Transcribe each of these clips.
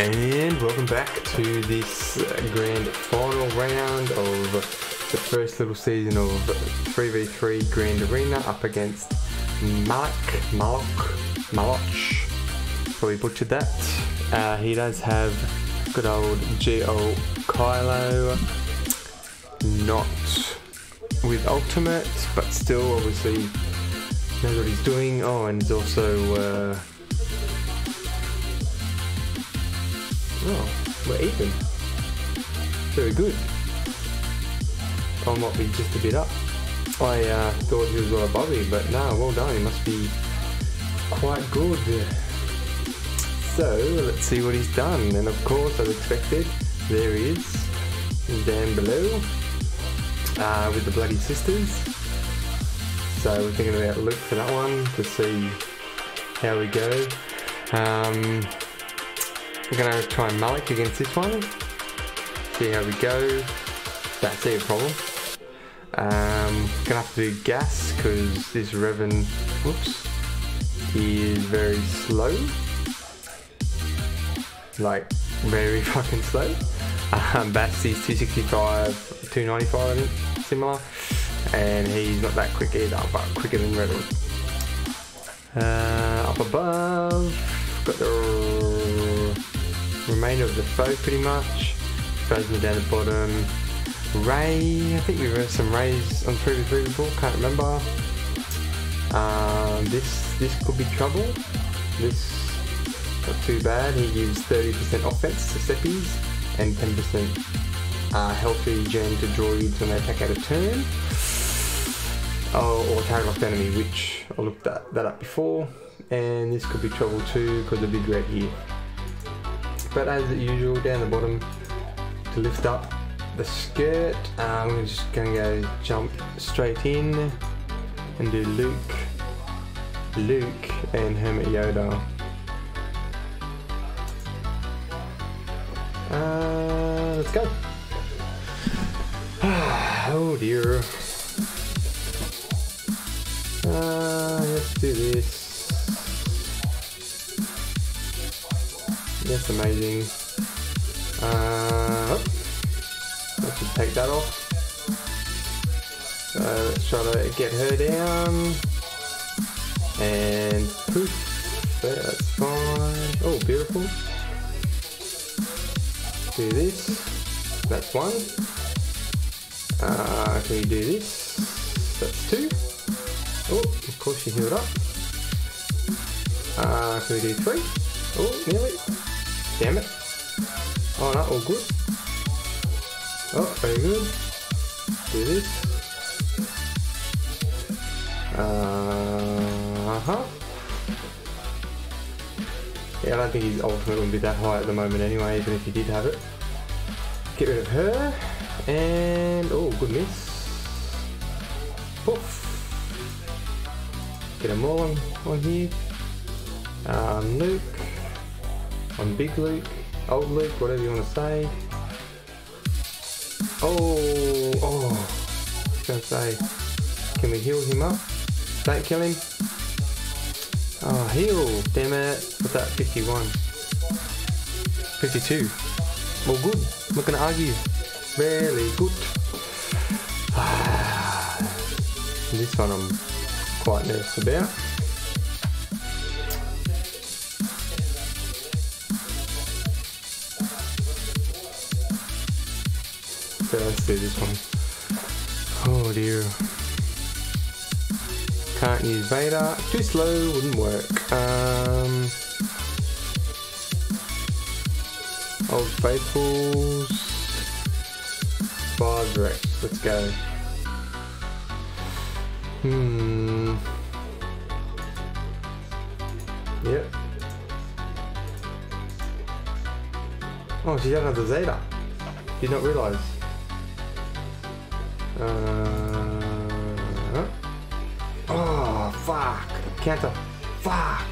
And welcome back to this grand final round of the first little season of 3v3 Grand Arena up against Malak. Probably butchered that. He does have good old G.O. Kylo, not with ultimate, but still obviously knows what he's doing. Oh, and he's also oh, we're even. Very good. I might be just a bit up. I thought he was well above me, but no, well done. He must be quite good. So, let's see what he's done. And of course, as expected, there he is. Down below. With the bloody sisters. So, we're thinking about Luke for that one to see how we go. We're going to try Malak against this one, see how we go. That's a problem. Going to have to do GAS because this Revan, whoops, is very slow. Like, very fucking slow. Basti's 265, 295 I think, similar. And he's not that quick either, but quicker than Revan. Up above, got the remainder of the foe pretty much. Phasma down the bottom. Rey, I think we've heard some Reys on 3v3 before, can't remember. This could be trouble. This, not too bad. He gives 30% offense to Seppies and 10% healthy gem to droids when they attack out of turn. Oh, or target locked enemy, which I looked that up before. And this could be trouble too because of the big red here. But as usual, down the bottom to lift up the skirt. I'm just going to go jump straight in and do Luke and Hermit Yoda. Let's go. Oh dear. Let's do this. That's amazing. Let's just take that off. So let's try to get her down. And poof. That's fine. Oh, beautiful. Do this. That's one. Can we do this? That's two. Oh, of course she healed up. Can we do three? Oh, nearly. Damn it. Oh no, all good. Oh, very good. Do this. Yeah, I don't think his ultimate would be that high at the moment anyway, even if he did have it. Get rid of her. And, oh, good miss. Poof. Get them all on here. Luke. On Big Luke, Old Luke, whatever you want to say. I was going to say, can we heal him up? Don't kill him. Oh, heal, damn it. What's that, 51? 52. Well, good, I'm not going to argue. Really good. This one I'm quite nervous about. So let's do this one. Oh dear. Can't use Vader. Too slow, wouldn't work. Old Faithfuls. Bars Rex. Let's go. Yep. Oh, she doesn't have the Zeta. Did not realise. Oh fuck! Counter! Fuck!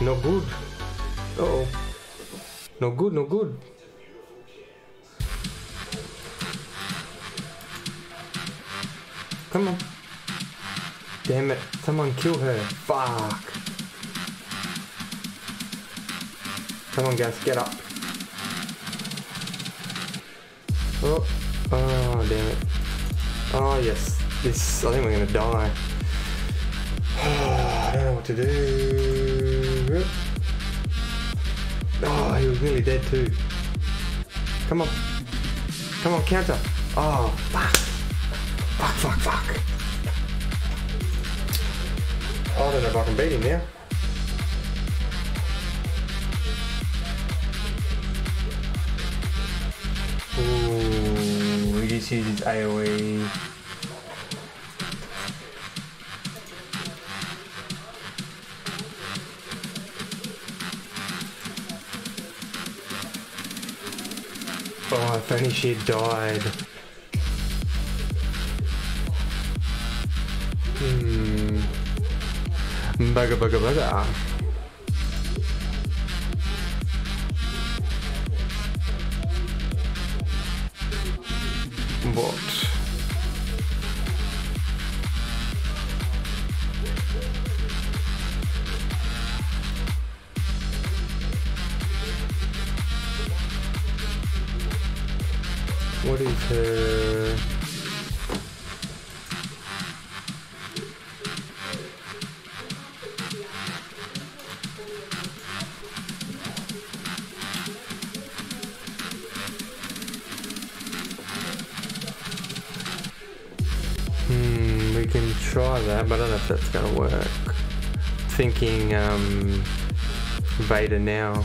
No good! Uh oh! No good, no good! Come on! Damn it! Someone kill her! Fuck! Come on, guys, get up. Oh, oh, damn it. Oh, yes. This, I think we're going to die. Oh, I don't know what to do. Oh, he was nearly dead too. Come on. Come on, counter. Oh, fuck. Fuck, fuck, fuck. Oh, I don't know if I can beat him now. Ooh, he just used his AoE. Oh, if only she had died. Bugger, bugger, bugger. What? What is her... Try that, but I don't know if that's gonna work. Thinking Vader now.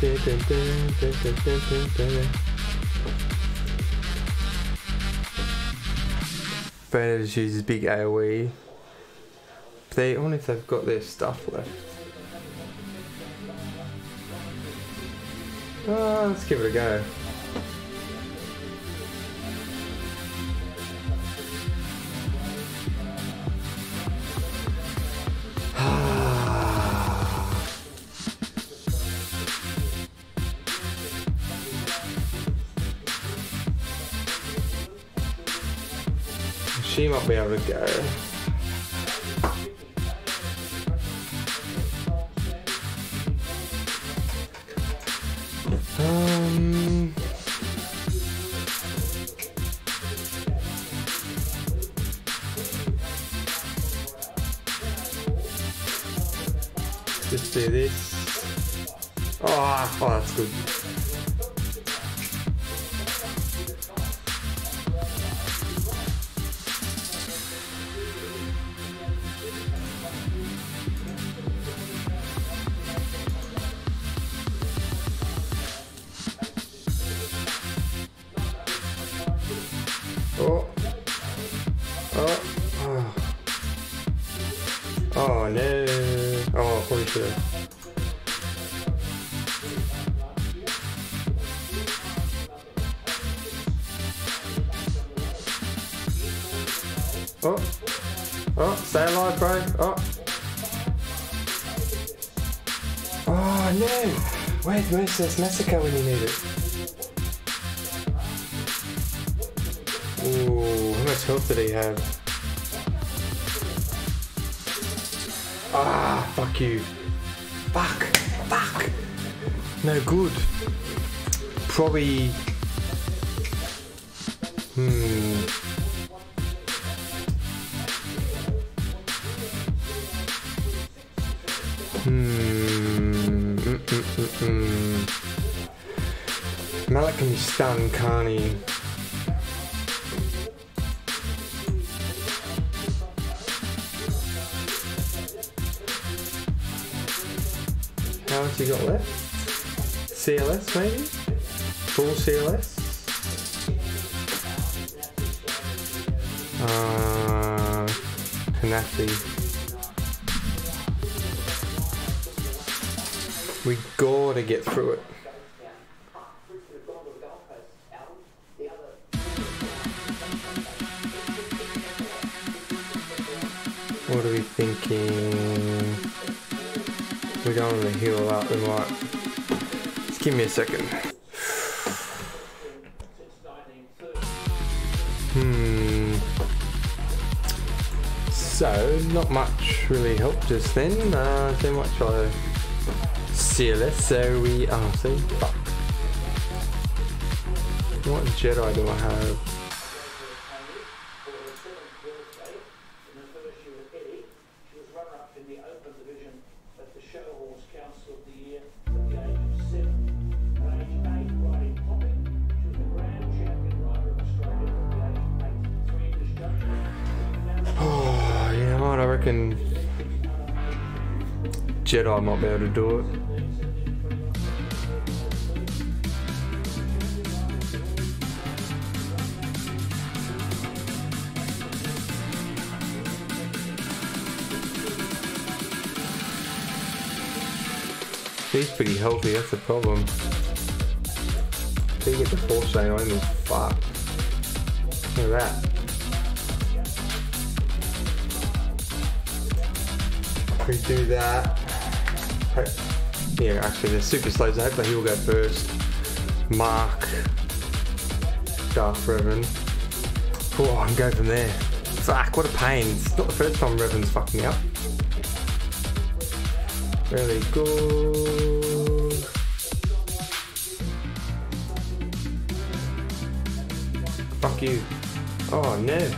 Dun, dun, dun, dun, dun, dun, dun, dun. Vader just uses big AoE. I wonder if they've got their stuff left. Oh, let's give it a go. She might be able to go. Let's do this. Oh, oh, that's good. Oh. Oh. Oh. Oh no. Oh, holy shit. Oh. Oh, stay alive, bro. Oh. Oh no. Where's Merciless Massacre when you need it? Ooh, how much health did he have? Ah, fuck you. Fuck, fuck. No good. Probably... Malak can be stunned, can't he? How much you got left? CLS maybe? Full CLS? Tenacity. We gotta get through it. What are we thinking? We don't want to heal up, we might. Just give me a second. So, not much really helped us then. So much I CLS, so we are. So, fuck. What Jedi do I have? Jedi might be able to do it. He's pretty healthy, that's the problem. If he gets a force thing on him, he's fucked. Look at that. We do that. Yeah, actually they're super slow, so hopefully he'll go first. Mark Darth Revan. Oh, I can go from there. Fuck, what a pain. It's not the first time Revan's fucking up. Really good. Fuck you. Oh no.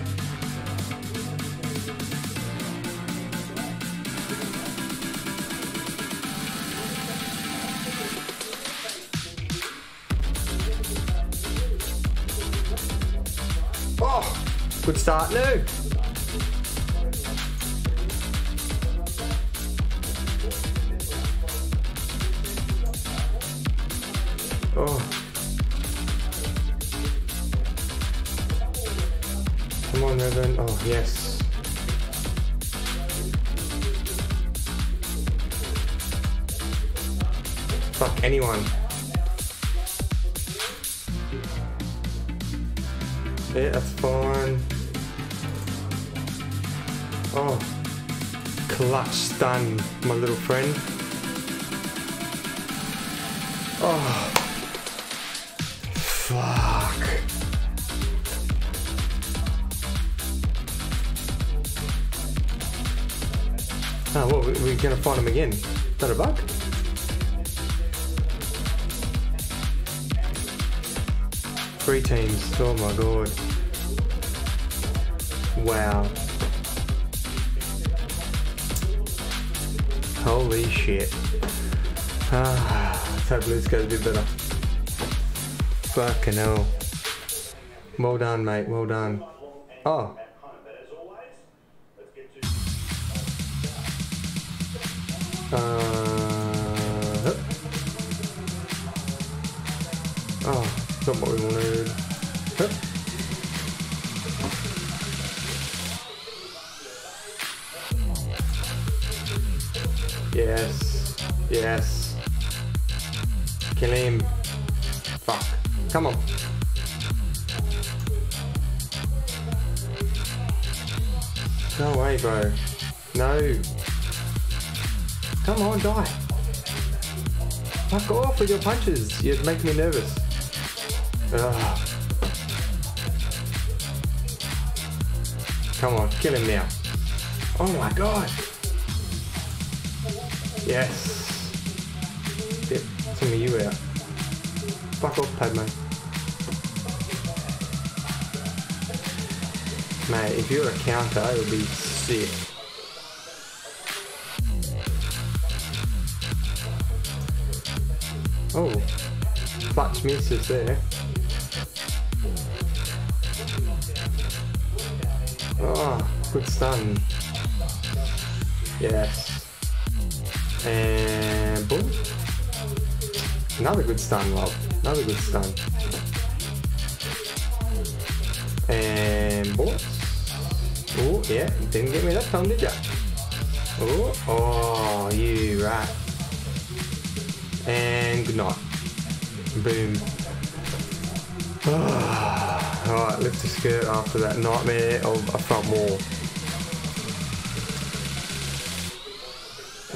Good start, Luke. Oh. Come on, Revan. Oh, yes. Fuck anyone. Yeah, that's fine. Oh, clutch stun, my little friend. Oh, fuck. Oh, well, we're gonna find him again. Is that a bug? Three teams, oh my god. Wow. Holy shit. Ah, let's hope Luke's going to do better. Fucking hell. Well done, mate, well done. Oh. Oh, not what we wanted. Yes. Yes. Kill him. Fuck. Come on. No way, bro. No. Come on, die. Fuck off with your punches. You make me nervous. Ugh. Come on, kill him now. Oh my god. Yes. Get some of you out. Fuck off, Padme. Mate, if you're a counter, it would be sick. Oh, clutch misses there. Oh, good stun. Yes. And boom. Another good stun, love. Another good stun. And boom. Oh, yeah. Didn't get me that time, did ya? Oh, oh, you rat. And good night. Boom. Oh. Alright, lift the skirt after that nightmare of a front wall.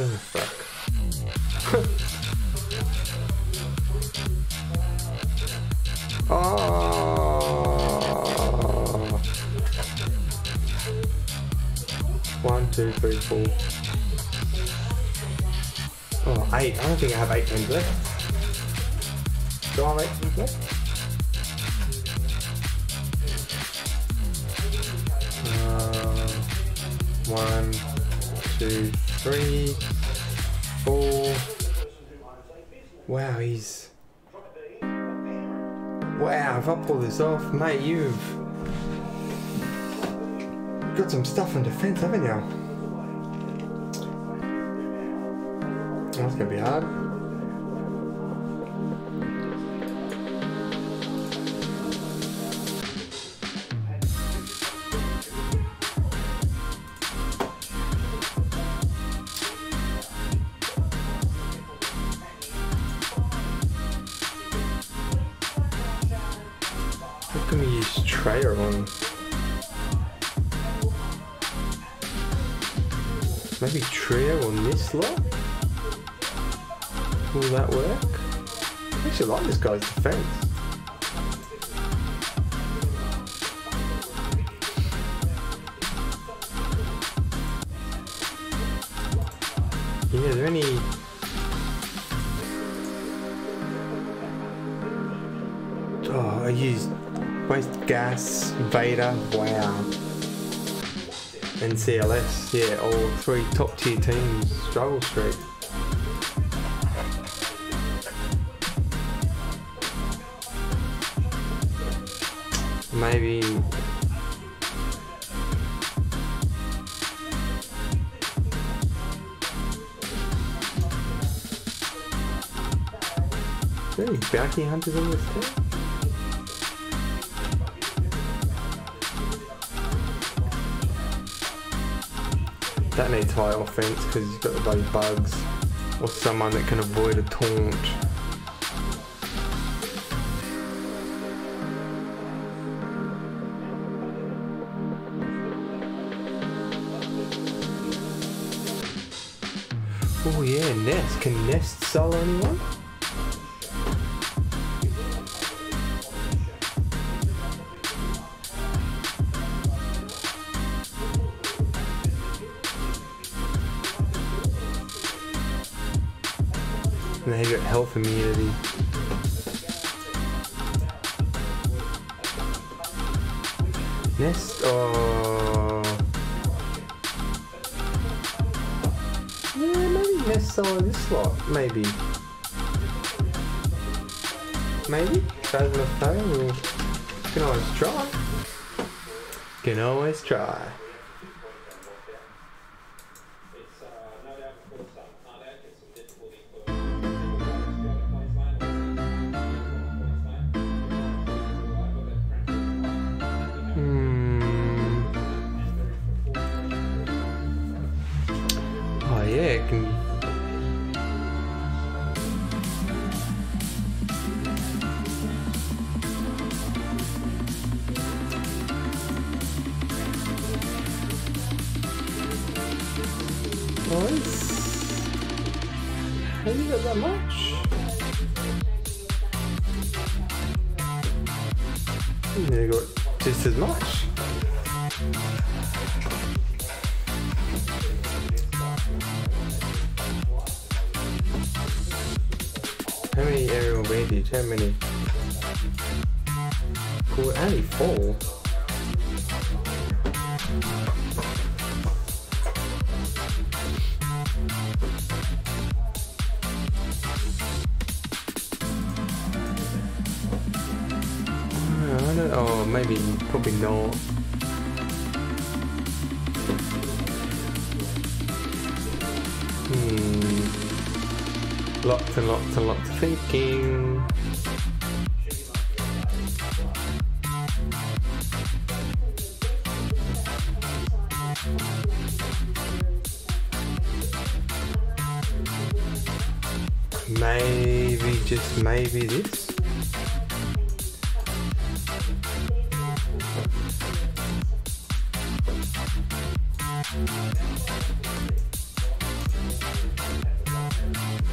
Oh, fuck. One, two, three, four. Oh, eight. I don't think I have 8 pins left. Do I have 8 pins left? One, two, three, four. Wow, he's... Wow, if I pull this off, mate, you've... got some stuff in defense, haven't you? That's gonna be hard. What can we use Trio on? Maybe Trio on this lot? Will that work? I actually like this guy's defense. Yeah, are there any... Oh, I used waste gas, Vader, wow. And CLS, yeah, all three top tier teams struggle streak. Maybe is there any bounty hunters on this team? That needs high offense because he's got the bloody bugs. Or someone that can avoid a taunt. Oh yeah, Nest. Can Nest solo anyone? And they've got health immunity. Nest, oh. Yeah, maybe Nest on this slot, maybe. Maybe, guys on the phone, we'll, can always try. Can always try. I didn't get that much. And they got just as much. How many aerial bandage? How many? Cool, only 4. Oh, maybe, probably not. Lots and lots and lots of thinking. Maybe, just maybe this.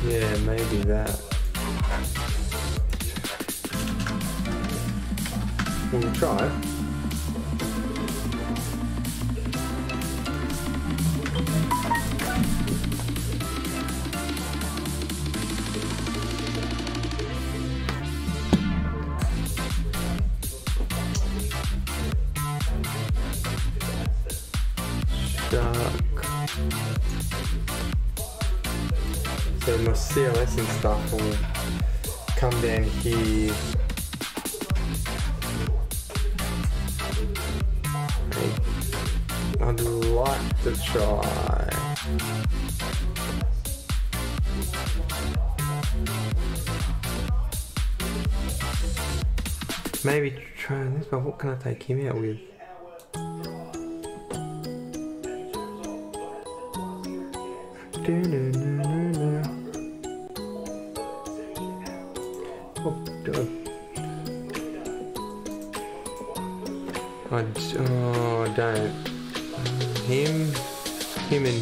Yeah, maybe that. We'll try it. So my CLS and stuff will come down here. I'd like to try. Maybe trying this, but what can I take him out with?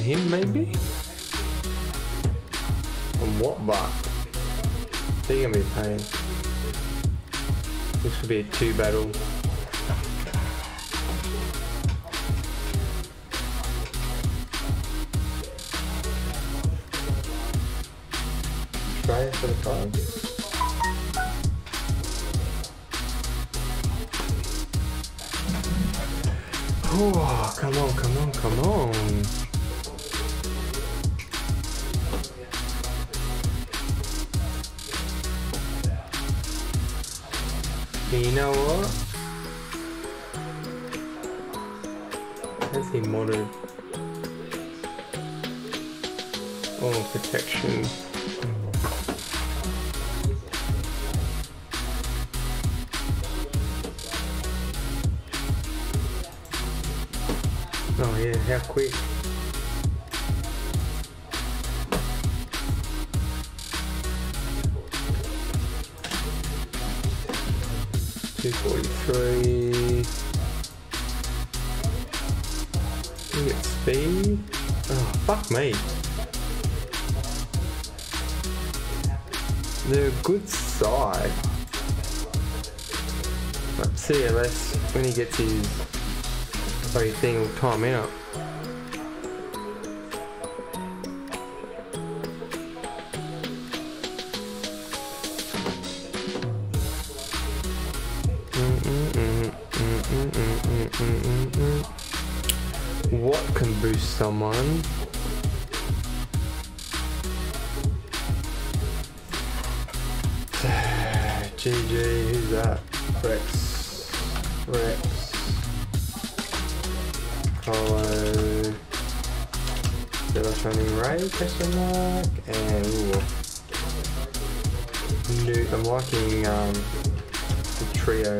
Him maybe? On what butt? They're gonna be paying. This will be a 2 battle. Try it for the cards. Oh, come on, come on, come on. You know what? Has he modded? Oh, protection. Oh yeah, how quick. Me. They're a good side. But CLS, when he gets his bloody thing, will time out. What can boost someone? GG, who's that? Rex. Rex. Kylo. They're running Rey, question mark. And ooh. Luke, I'm liking the trio.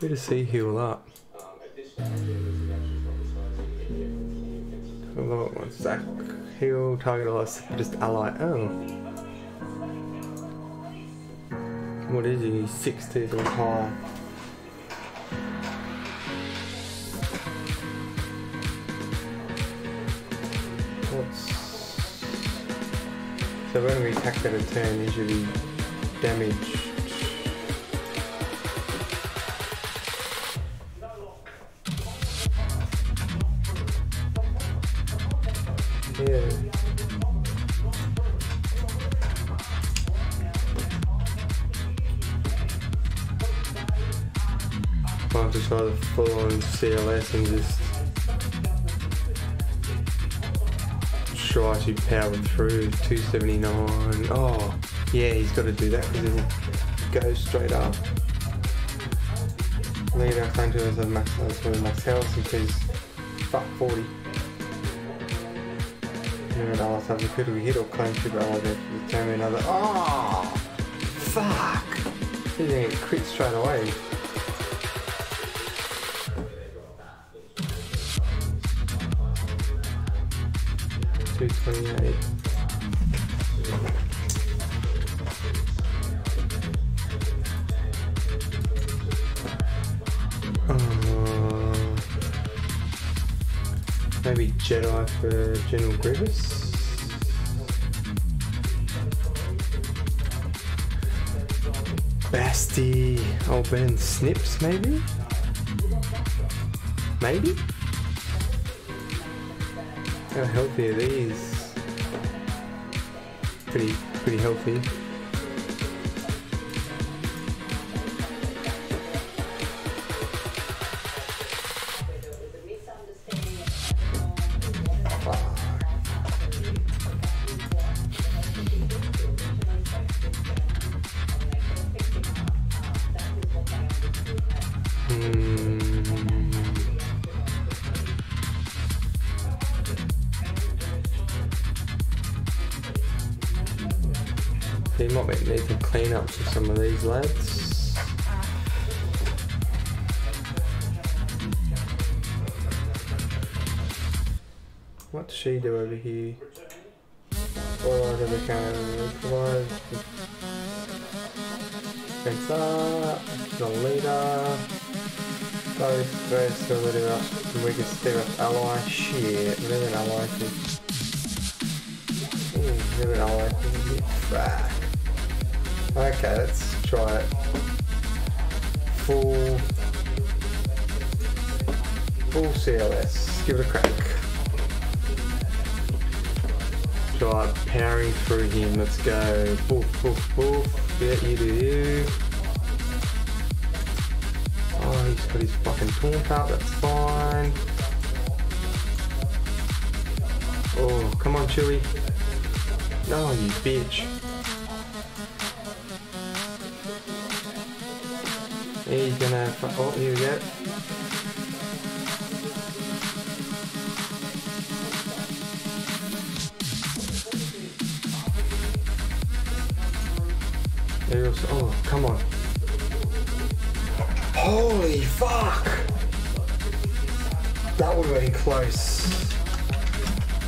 Good to see heal up. Level 1 stack heal, target ally, just ally. Oh. What is he? 60s or high. What's. So when we attack that a turn, usually damage. CLS and just try to power through. 279. Oh, yeah, he's got to do that because it'll go straight up. Leave our country as a max health because fuck 40. And I'll have a critical hit or claim to go over to determine another. Oh, fuck! He's gonna get crit straight away. maybe Jedi for General Grievous. Basti, Old Ben, Snips maybe? Maybe? How healthy are these? Pretty healthy. They might need some cleanups for some of these lads. What does she do over here? Oh, I gotta go. Provide. Fence up. The leader. Both threats are lit up. We can steer up ally. Shit, we have an ally thing. We have an ally thing. Back. Okay, let's try it. Full CLS. Give it a crack. Try powering through him. Let's go. Boof, boof, boof. Yeah, you do you. Oh, he's got his fucking taunt up. That's fine. Oh, come on, Chewie. No, you bitch. He's gonna... Oh, here we go. There goes... Oh, come on. Holy fuck! That would've been close.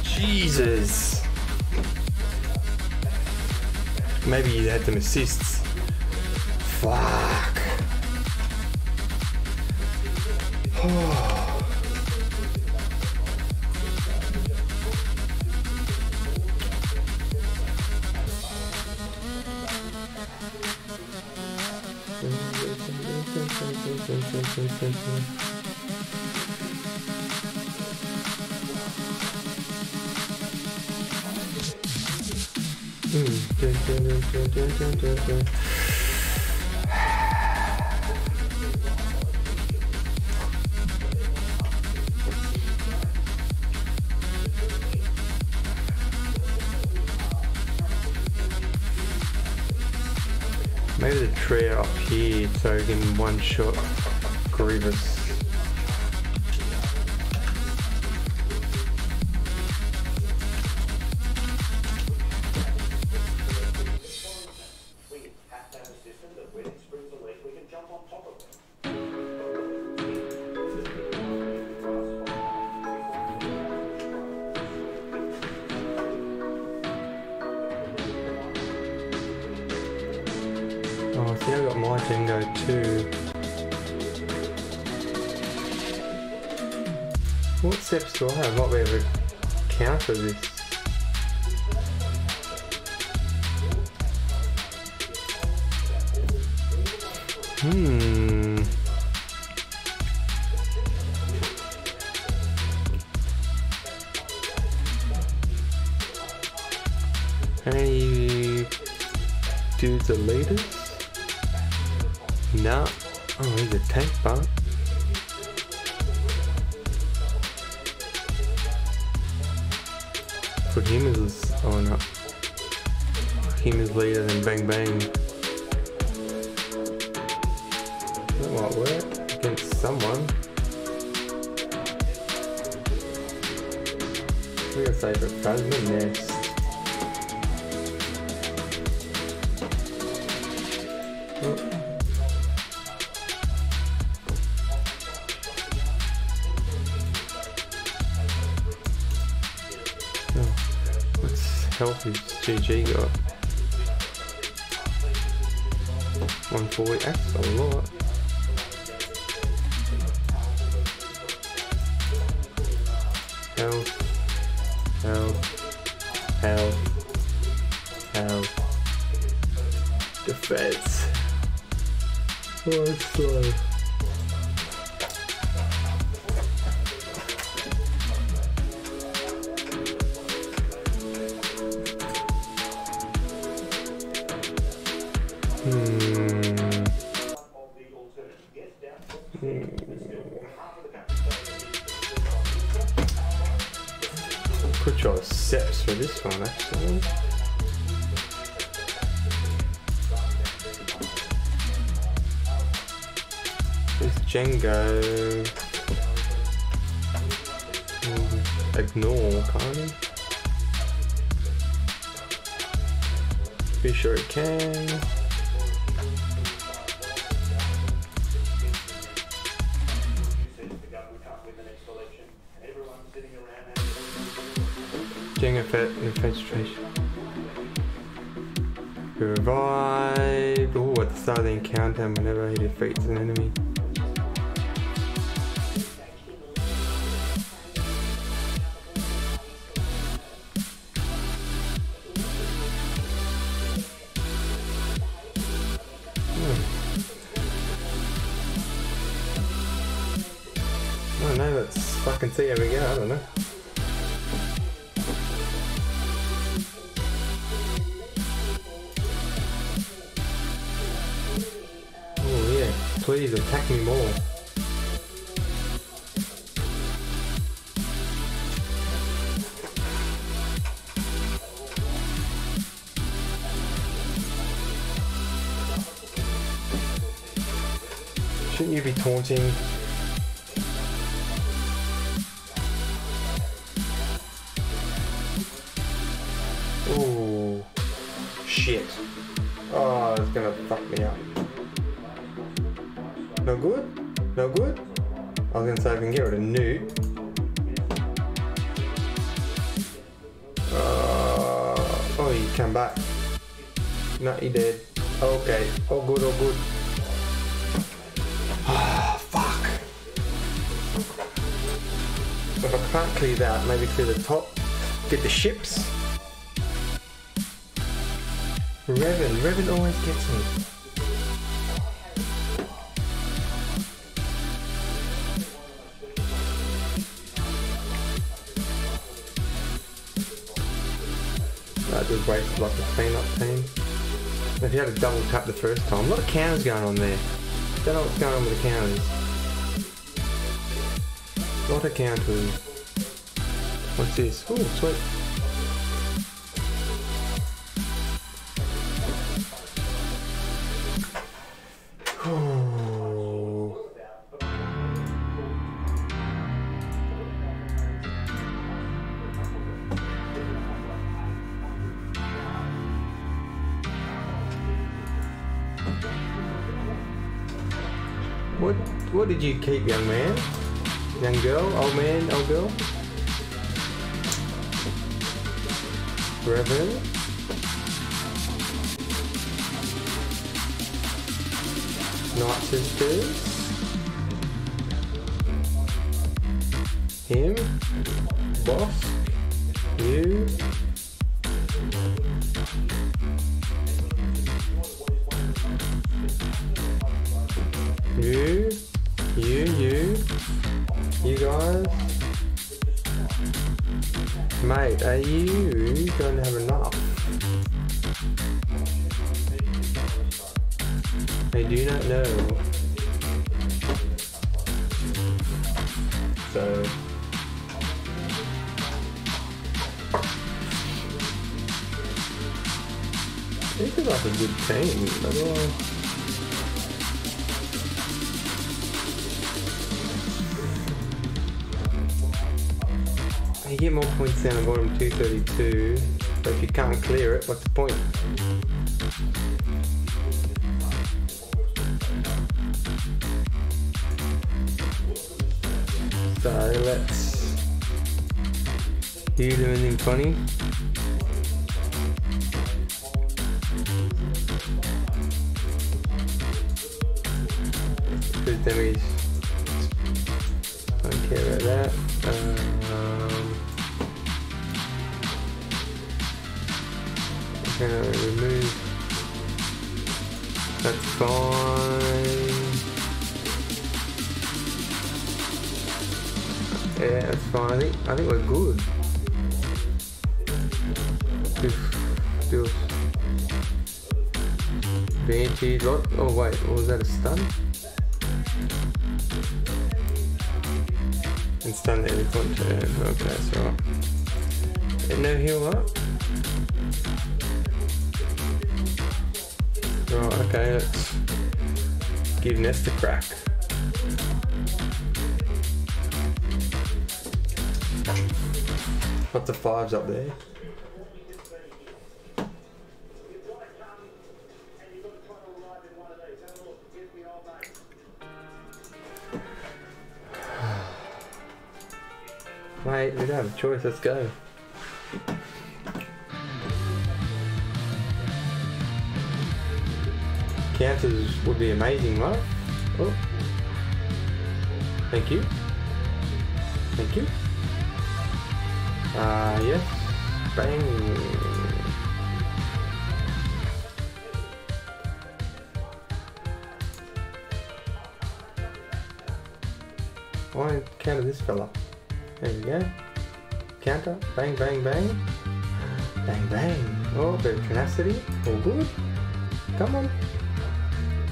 Jesus! Maybe you had them assists. Fuck! Oh. Maybe the Trio up here so we can one shot Grievous. Oh, see, I got my Dingo too. What steps do I have? Might be able to counter this. How many dudes are leaders? No. Oh, he's a tank bug. Put him as... Oh no. Him as leader and bang bang. That might work against someone. We got favourite Plasma Nest. Oh. Health is GG got 140. That's a lot. Health. threads. Workflow. Put your sips for this one actually. It's Django. Ignore, can't it? Pretty sure it can. Infestation. Revived. Ooh, at the start of the encounter, whenever he defeats an enemy. I don't know, let's fucking see how we go, I don't know. Please attack me more. Shouldn't you be taunting? Oh, shit. Oh, it's gonna fuck me up. No good? No good? I was gonna say I can get rid of Newt. Oh, you come back. No, he dead. Okay, all good, all good. Ah, fuck. If I can't clear that, maybe clear the top. Get the ships. Revan always gets me. Just wait for like the cleanup team. If you had a double tap the first time, a lot of counters going on there. Don't know what's going on with the counters. A lot of counters. What's this? Oh, sweet. What did you keep, young man? Young girl? Old man? Old girl? Reverend? Night sisters? Him? Boss? You? You guys? Mate, are you going to have enough? I do not know. So... this is like a good team, otherwise... you get more points down the bottom 232, but if you can't clear it, what's the point? So let's... do you do anything funny? Good damage. I don't care about that. Remove That's fine. Yeah, that's fine. I think we're good. Just Banshee. What? Oh wait, was that a stun? And stun every point turn. Okay, that's right. And no heal up. Right, okay, let's give Nest a crack. Lots of fives up there. Mate, we don't have a choice, let's go. Counters would be amazing, right? Oh. Thank you. Thank you. Yes. Bang. Why counter this fella? There we go. Counter. Bang, bang, bang. Bang, bang. Oh, bit of tenacity. All good. Come on.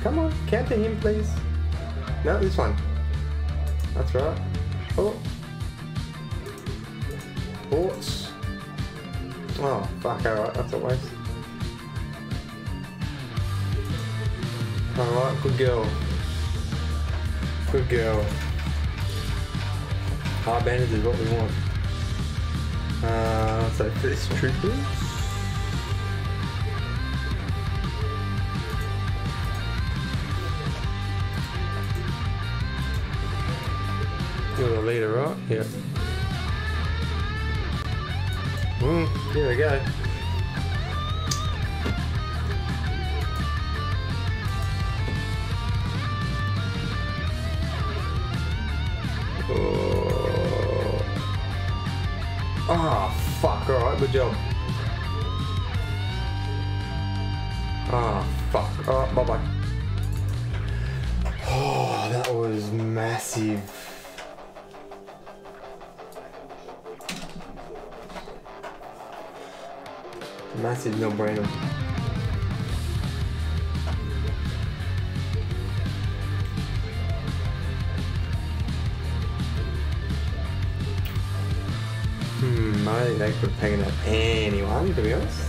Come on, counter him, please. No, this one. That's right. Oh. Ports. Oh, fuck, alright, that's a waste. Alright, good girl. Good girl. High bandage is what we want. So for this troopers. You're the leader, right? Yeah. Here we go. Oh. Oh, fuck. Alright, good job. Ah, oh, fuck. Alright, bye-bye. Oh, that was massive. Massive no-brainer. I don't think they could have taken up anyone, to be honest.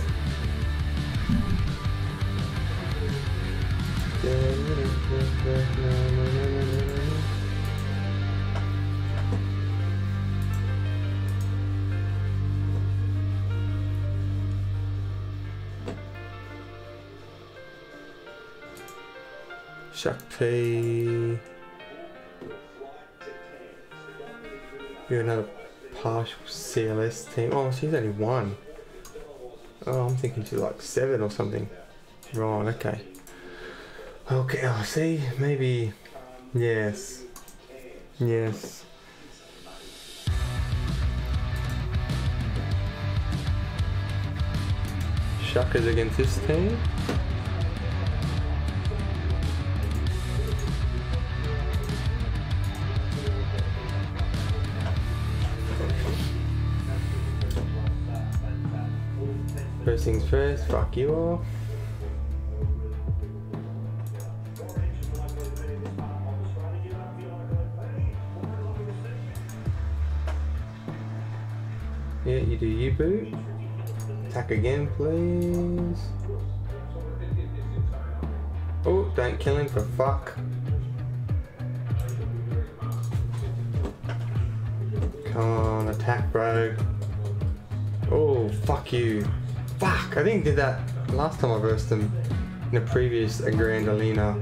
Shaak Ti. You're another partial CLS team. Oh, she's only one. Oh, I'm thinking she's like 7 or something. Right, okay. Okay, I see. Maybe. Yes. Yes. Shuckers against this team. First things first, fuck you all. Yeah, you do you, boot. Attack again, please. Oh, don't kill him for fuck. Come on, attack, bro. Oh, fuck you. Fuck, I think I did that last time I burst them in the previous Grand Arena.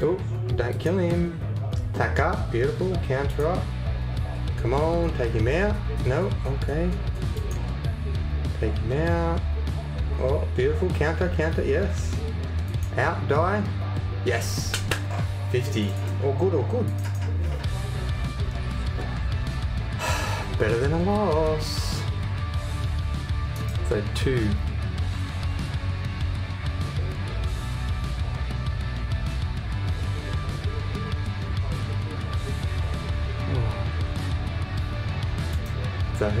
Oh, don't kill him. Tack up, beautiful, counter up. Come on, take him out. No, okay. Take him out. Oh, beautiful, counter, counter, yes. Out, die. Yes. 50. All good, all good. Better than a loss. So 2. So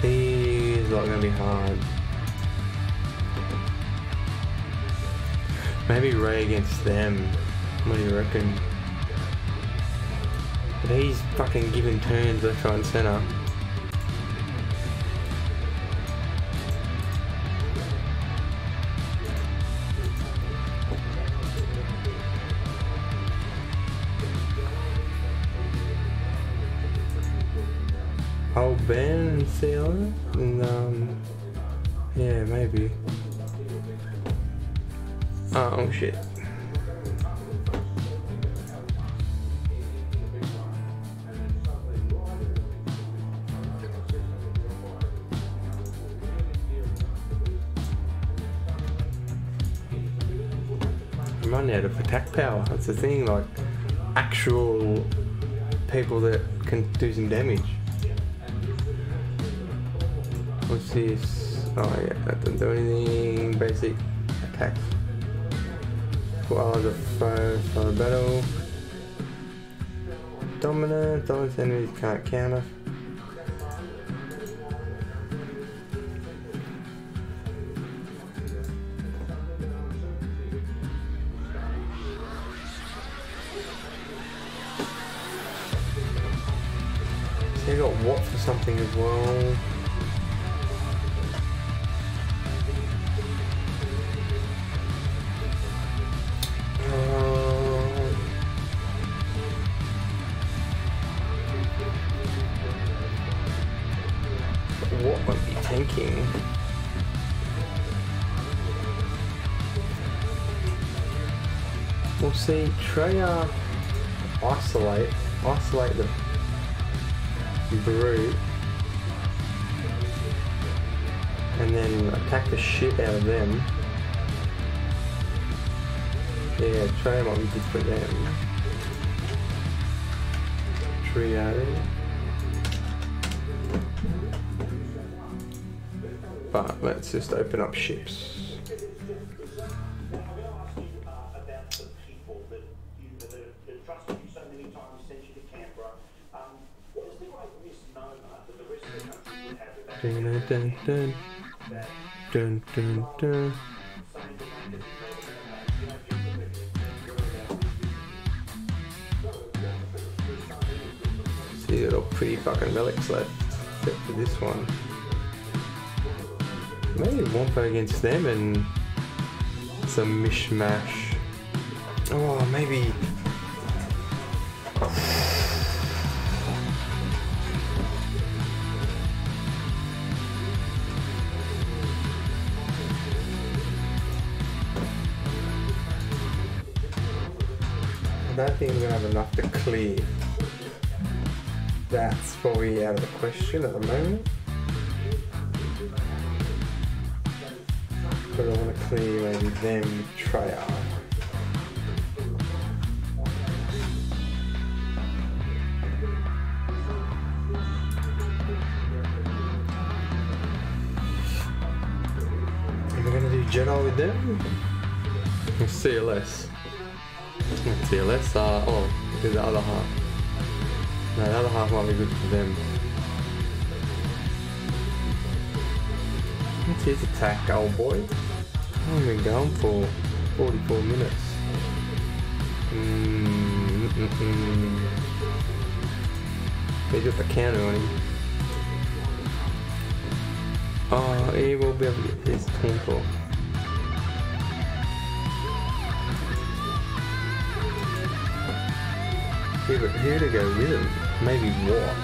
these are going to be hard. Maybe Rey against them. What do you reckon? But he's fucking giving turns left, right and centre. Old Ben and CLS? And yeah, maybe. Oh shit. I'm running out of attack power. That's the thing, like actual people that can do some damage. What's this? Oh yeah, that doesn't do anything. Basic attack. 4 hours of fire battle. Dominant enemies can't counter. So you got Watt for something as well. We'll see, Trio isolate the brute and then attack the shit out of them. Yeah, Trio might be good for them. Trio. But let's just open up ships. Dun dun dun dun dun dun. See, they're all pretty fucking relics left, except for this one. Maybe Wampa against them and some mishmash. Oh, maybe. I don't think we're going to have enough to clear. That's probably out of the question at the moment. But I want to clear maybe them try out. Are we going to do Jedi with them? CLS. CLS are, oh, there's the other half. No, the other half might be good for them. What's his attack, old boy? I've been going for 44 minutes. They got the counter on him. Oh, he will be able to get his tempo. Who to go with him? Maybe Watt.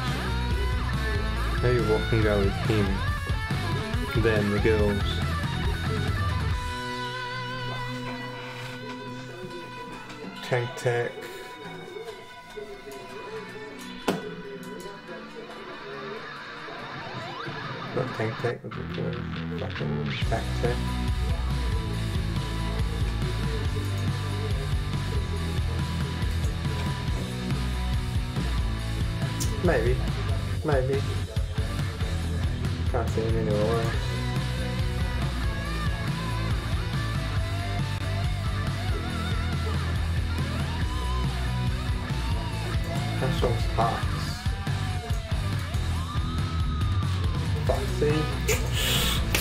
Maybe Watt can go with him. Then the girls. Tank Tech. Not Tank Tech, but fucking Shaak Ti. Maybe. Can't see him in a while. That's some sparks. see?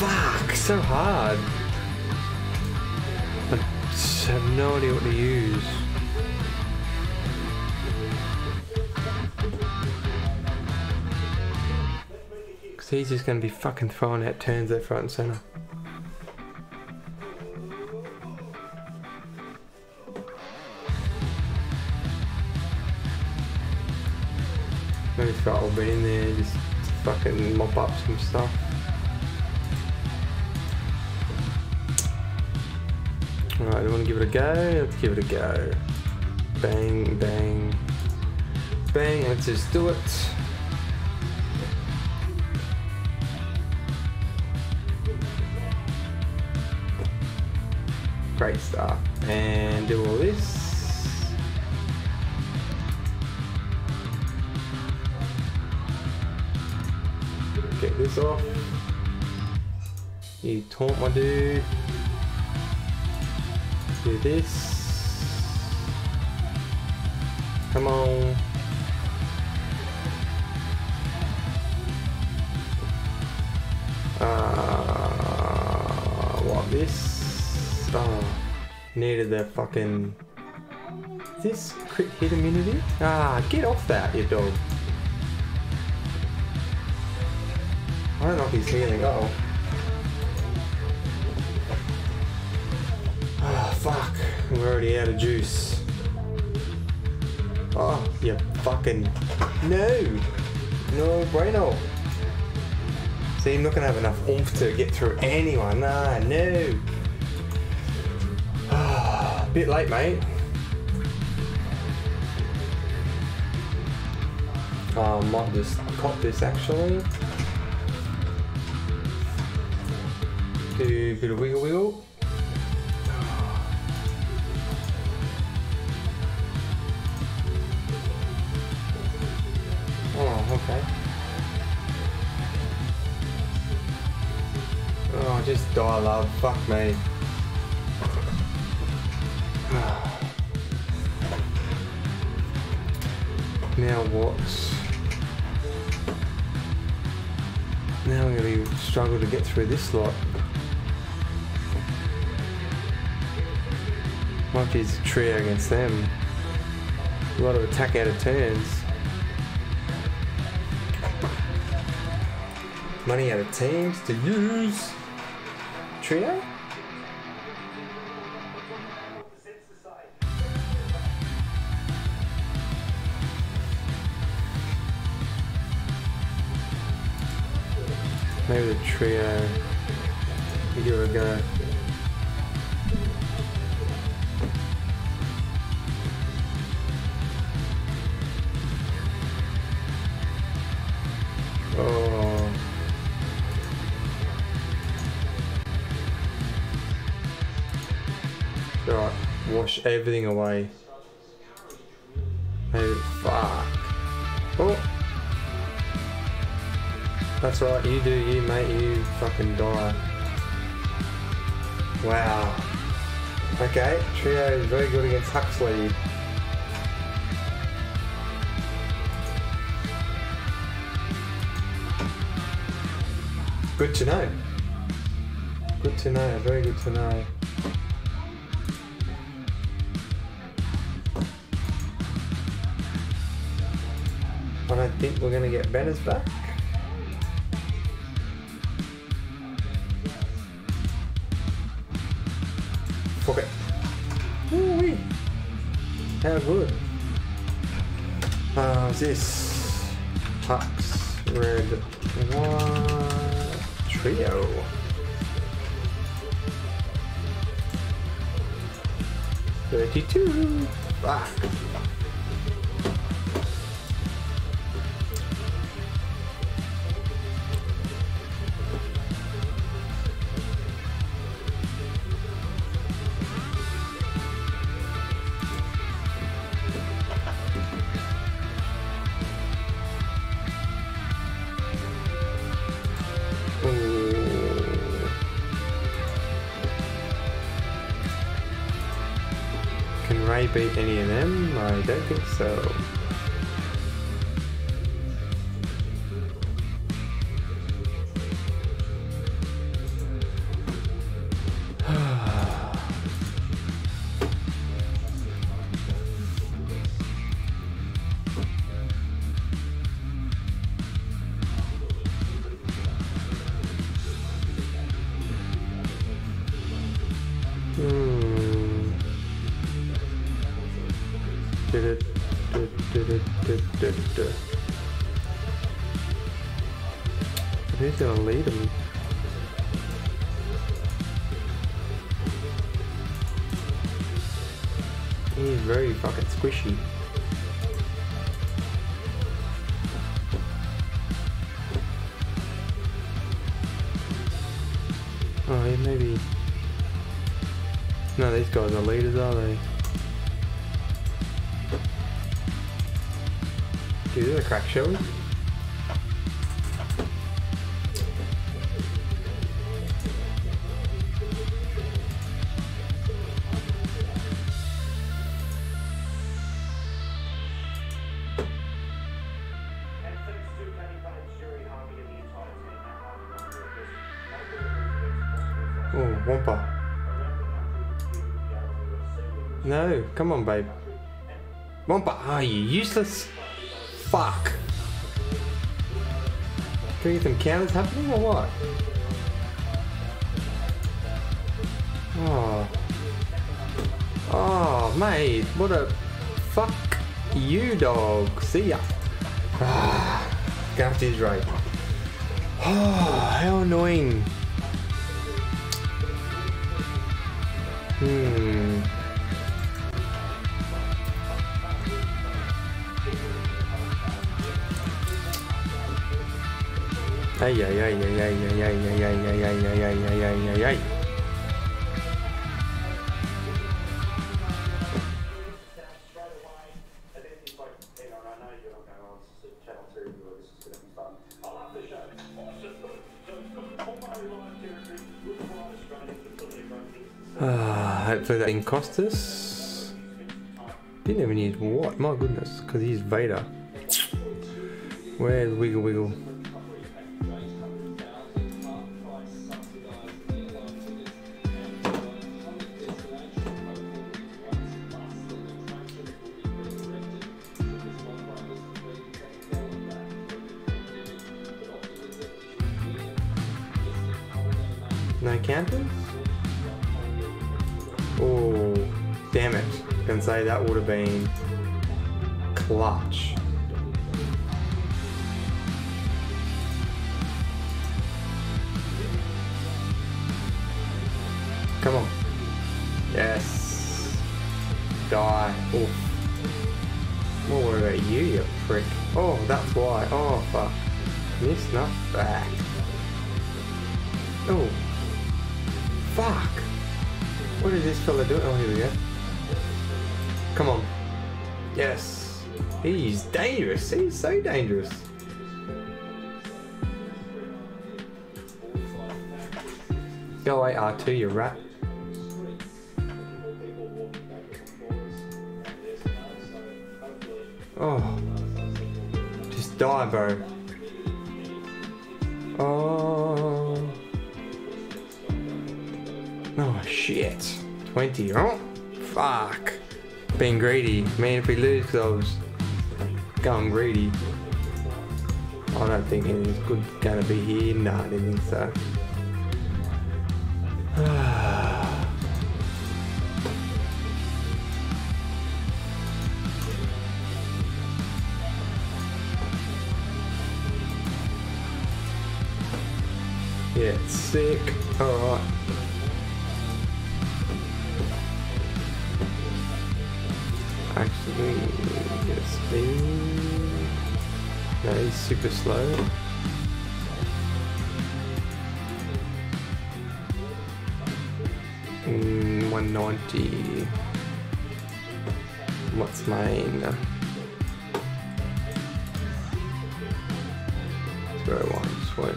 Fuck, so hard. I have no idea what to use. Because he's just going to be fucking throwing out turns left, right and centre. Maybe throw Old Ben in there, just fucking mop up some stuff. Alright, you want to give it a go? Let's give it a go. Bang, bang, bang, let's just do it. Great start. And do all this. Get this off. You taunt my dude. Do this. Come on. What this? Oh, needed the fucking. Is this crit hit immunity? Ah, get off that, you dog. I don't know if he's healing. Uh oh. Oh, fuck. We're already out of juice. Oh, you fucking. No! No bueno. See, I'm not gonna have enough oomph to get through anyone. Nah, no. Oh, bit late, mate. I might just cop this actually. Do a bit of wiggle wiggle. Oh, okay. Oh, just die, love. Fuck me. Now what? Now I'm going to struggle to get through this lot. Might use a trio against them. A lot of attack out of turns. Money out of teams to use. Trio? Maybe the trio. Here we go. Oh. Alright, wash everything away. Maybe, fuck. Oh. That's right, you do you, mate, you fucking die. Wow. Okay, Trio is very good against Huxley. Good to know. Good to know, very good to know. I don't think we're gonna get banners back. Fuck it. Woo-wee. How good. How's this? Hux, red, one, trio. $32. Fuck. Can Rey beat any of them? I don't think so. Who's gonna lead him? He's very fucking squishy. Oh, yeah, maybe. No, these guys are leaders, are they? Dude, they're the crack shells. Oh, Wampa. No, come on, babe. Wampa, are you useless? Fuck. Can we get some counters happening or what? Oh. Oh, mate. What a... Fuck you, dog. See ya. Ah, Gaff is right. Oh, how annoying. Hmm. Ay, ay, ay, ay, ay, ay, ay, ay, ay, ay, ay, ay, ay, ay, ay, ay, ay. Hopefully that didn't cost us. Didn't even use what? My goodness, because he's Vader. Where's Wiggle Wiggle? No counters? Oh, damn it. I can say that would have been clutch. Come on. Yes. Die. Oh. Well, what about you, you prick? Oh, that's why. Oh, fuck. Missed not back. Oh. Fuck! What is this fella doing? Oh, here we go. Come on. Yes. He's dangerous. He's so dangerous. Go away, R2, you rat. Oh. Just die, bro. Oh. Oh shit, 20, oh, fuck. Being greedy, man, if we lose because I was going greedy. I don't think anything's good gonna be here, nah, I didn't think so. Yeah, it's sick, alright. Actually, get speed. No, he's super slow. Mm, 190. What's mine? That's where I want. Just wait.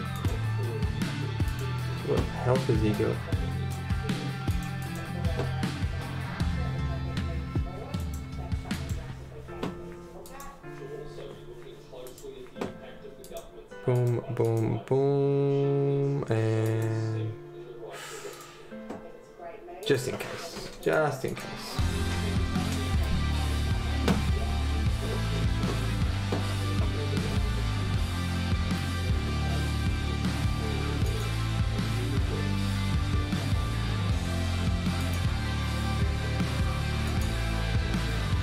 What health has he got? Boom, boom, boom, and just in case, just in case.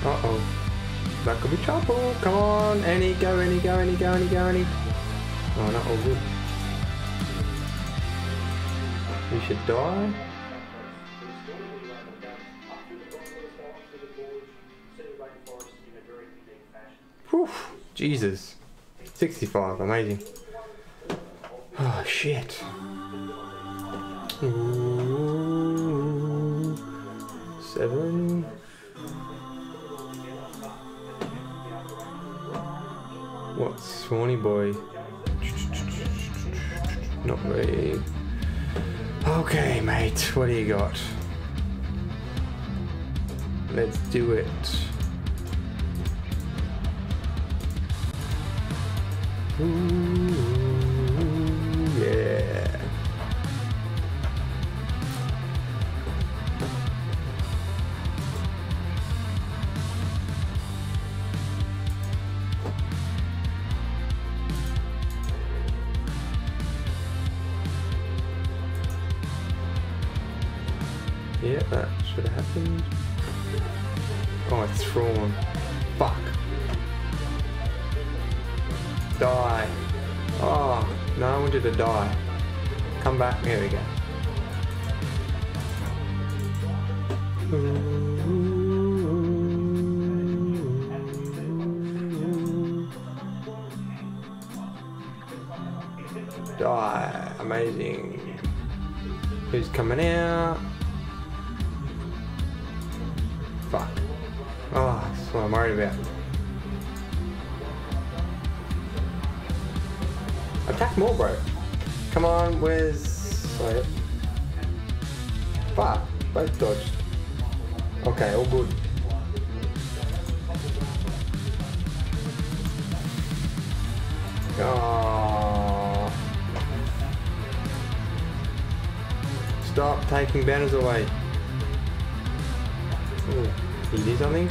Uh oh, that could be trouble. Come on, any, go, any, go, any, go, any, go, any. Oh, not all good. We should die. Whew, Jesus. 65, amazing. Oh, shit. Ooh, 7. What, Swanny boy? Not really. Okay, mate, what do you got? Let's do it. Ooh, yeah. Yeah, that should have happened. Oh, it's Thrawn. Fuck. Die. Oh, no, I wanted to die. Come back. Here we go. Die. Amazing. Who's coming out? Fuck. Oh, that's what I'm worried about. Attack more, bro. Come on, where's... Oh, yep. Fuck. Both dodged. Okay, all good. Oh. Stop taking banners away. Ooh, can you do something?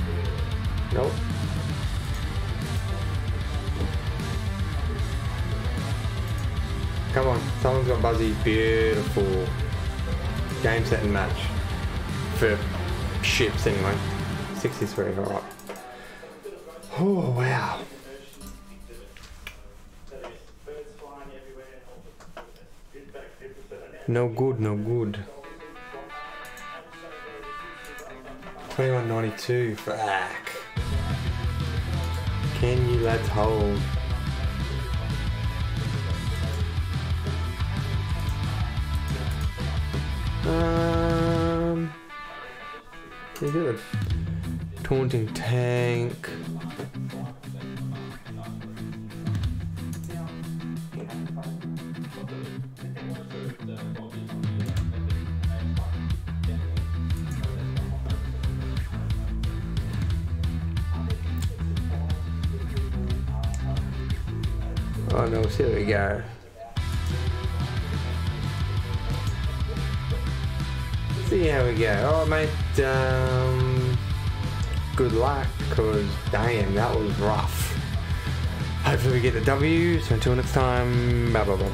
Nope. Come on, someone's got Buzzy. Beautiful. Game, set and match. For ships anyway. 63, alright. Oh wow. No good, no good. 2192, fuck. Can you lads hold? Pretty good. Taunting tank. Oh no, here we go. See how we go. Oh mate, good luck, cause damn, that was rough. Hopefully we get the W, so until next time, bye bye bye.